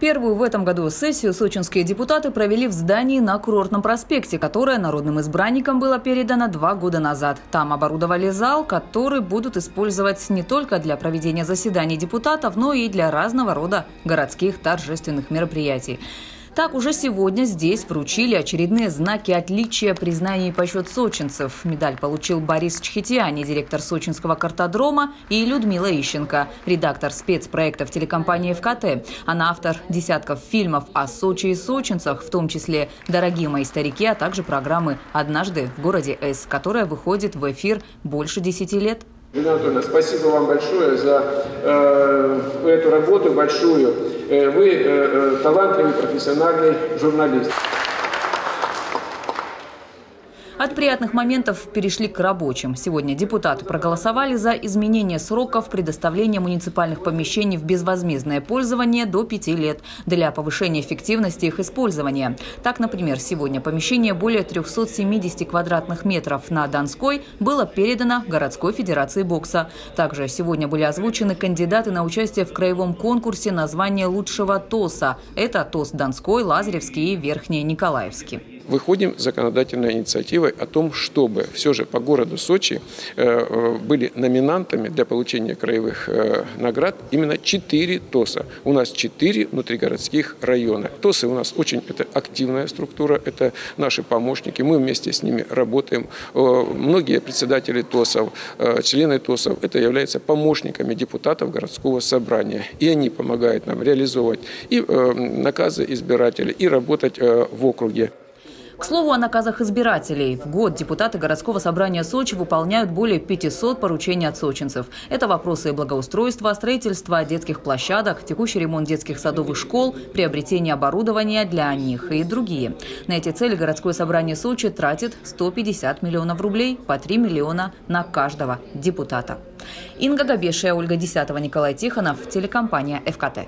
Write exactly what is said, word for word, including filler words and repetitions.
Первую в этом году сессию сочинские депутаты провели в здании на Курортном проспекте, которое народным избранникам было передано два года назад. Там оборудовали зал, который будут использовать не только для проведения заседаний депутатов, но и для разного рода городских торжественных мероприятий. Так, уже сегодня здесь вручили очередные знаки отличия, признания и почет сочинцев. Медаль получил Борис Чхетиани, директор сочинского картодрома, и Людмила Ищенко, редактор спецпроектов телекомпании «Эфкате». Она автор десятков фильмов о Сочи и сочинцах, в том числе «Дорогие мои старики», а также программы «Однажды в городе С», которая выходит в эфир больше десяти лет. Елена Анатольевна, спасибо вам большое за э, эту работу большую. Вы э, талантливый профессиональный журналист. От приятных моментов перешли к рабочим. Сегодня депутаты проголосовали за изменение сроков предоставления муниципальных помещений в безвозмездное пользование до пяти лет для повышения эффективности их использования. Так, например, сегодня помещение более трёхсот семидесяти квадратных метров на Донской было передано городской федерации бокса. Также сегодня были озвучены кандидаты на участие в краевом конкурсе на звание лучшего ТОСа. Это ТОС Донской, Лазаревский и Верхний Николаевский. Выходим с законодательной инициативой о том, чтобы все же по городу Сочи были номинантами для получения краевых наград именно четыре ТОСа. У нас четыре внутригородских района. ТОСы у нас очень это активная структура, это наши помощники, мы вместе с ними работаем. Многие председатели ТОСов, члены ТОСов, это являются помощниками депутатов городского собрания. И они помогают нам реализовывать и наказы избирателей, и работать в округе. К слову о наказах избирателей. В год депутаты городского собрания Сочи выполняют более пятисот поручений от сочинцев. Это вопросы благоустройства, строительства детских площадок, текущий ремонт детских садов и школ, приобретение оборудования для них и другие. На эти цели городское собрание Сочи тратит сто пятьдесят миллионов рублей, по три миллиона на каждого депутата. Инга Габеша, Ольга Десятова, Николай Тихонов, телекомпания «Эфкате».